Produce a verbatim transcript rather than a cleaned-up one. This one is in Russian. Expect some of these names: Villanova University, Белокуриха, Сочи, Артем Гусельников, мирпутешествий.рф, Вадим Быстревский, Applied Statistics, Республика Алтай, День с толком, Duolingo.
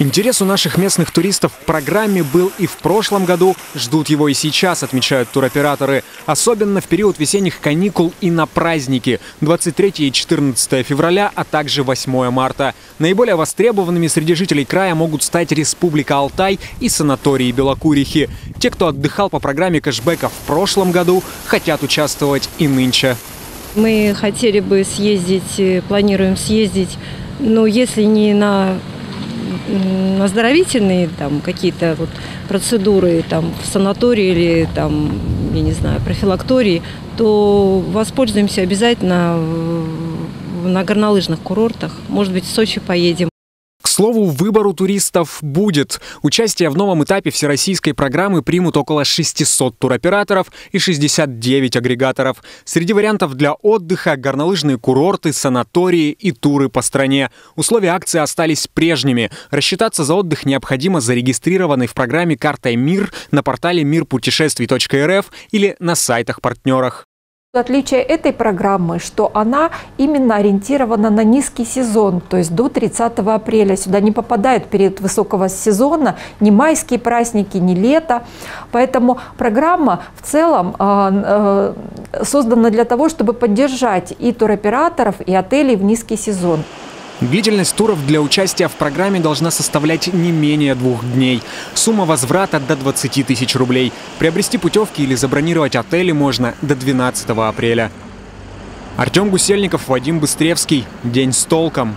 Интерес у наших местных туристов к программе был и в прошлом году, ждут его и сейчас, отмечают туроператоры. Особенно в период весенних каникул и на праздники двадцать третье и четырнадцатое февраля, а также восьмое марта. Наиболее востребованными среди жителей края могут стать Республика Алтай и санатории Белокурихи. Те, кто отдыхал по программе кэшбэка в прошлом году, хотят участвовать и нынче. Мы хотели бы съездить, планируем съездить, но если не на... оздоровительные там какие-то вот процедуры там в санатории или там, я не знаю, профилактории, то воспользуемся обязательно на горнолыжных курортах. Может быть, в Сочи поедем. К слову, выбору туристов будет. Участие в новом этапе всероссийской программы примут около шестисот туроператоров и шестидесяти девяти агрегаторов. Среди вариантов для отдыха – горнолыжные курорты, санатории и туры по стране. Условия акции остались прежними. Рассчитаться за отдых необходимо зарегистрированной в программе «Карта Мир» на портале мир путешествий точка эр эф или на сайтах-партнерах. Отличие этой программы, что она именно ориентирована на низкий сезон, то есть до тридцатого апреля. Сюда не попадает период высокого сезона, ни майские праздники, ни лето. Поэтому программа в целом э, э, создана для того, чтобы поддержать и туроператоров, и отелей в низкий сезон. Длительность туров для участия в программе должна составлять не менее двух дней. Сумма возврата до двадцати тысяч рублей. Приобрести путевки или забронировать отели можно до двенадцатого апреля. Артем Гусельников, Вадим Быстревский. День с толком.